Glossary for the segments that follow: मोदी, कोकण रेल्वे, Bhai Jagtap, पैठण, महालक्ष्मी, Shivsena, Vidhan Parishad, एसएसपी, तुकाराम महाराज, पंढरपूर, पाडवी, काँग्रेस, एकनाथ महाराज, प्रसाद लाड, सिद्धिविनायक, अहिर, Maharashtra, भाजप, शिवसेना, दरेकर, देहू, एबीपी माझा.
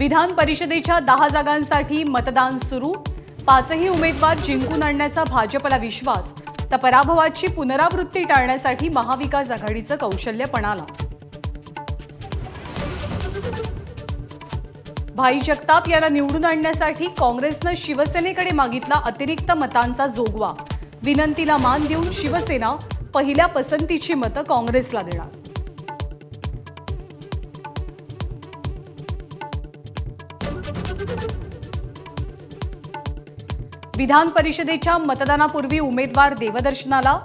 विधान परिषदेच्या 10 जागांसाठी मतदान सुरू. 5ही उमेदवार जिंकून आणण्याचा भाजपला विश्वास तर पराभवाची पुनरावृत्ती टाळण्यासाठी महाविकास आघाडीचं कौशल्य पणाला. भाई जगताप यांना निवडून आणण्यासाठी काँग्रेसने शिवसेनेकडे मागितला अतिरिक्त मतांचा जोगवा. विनंतीला मान देऊन शिवसेना पहिल्या पसंतीची मतं काँग्रेसला देणार. विधान परिषदेच्या मतदानापूर्वी उमेदवार देवदर्शनाला.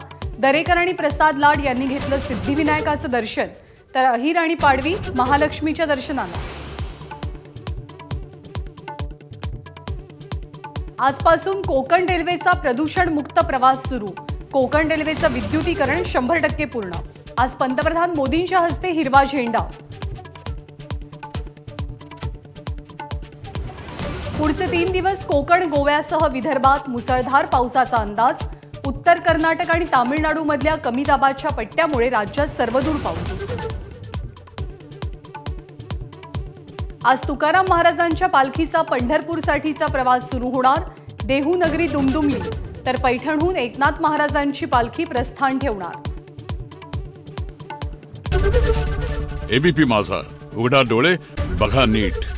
दरेकर आणि प्रसाद लाड यांनी घेतलं सिद्धिविनायकाचं दर्शन तर अहिर आणि पाडवी महालक्ष्मीच्या दर्शनाला. आजपासून कोकण रेल्वेचा प्रदूषण मुक्त प्रवास सुरू. कोकण रेल्वेचं विद्युतीकरण 100% पूर्ण. आज पंतप्रधान मोदींच्या हस्ते हिरवा झेंडा. पुढचे 3 दिवस कोकण गोव्यासह विदर्भात मुसळधार पावसाचा अंदाज. उत्तर कर्नाटक आणि तामिळनाडूमधल्या कमी दाबाच्या पट्ट्यामुळे राज्यात सर्वदूर पाऊस. आज तुकाराम महाराजांच्या पालखीचा पंढरपूरसाठीचा प्रवास सुरू होणार. देहूनगरी दुमदुमली तर पैठणहून एकनाथ महाराजांची पालखी प्रस्थान ठेवणार. एबीपी माझा उघडा डोळे बघा नीट.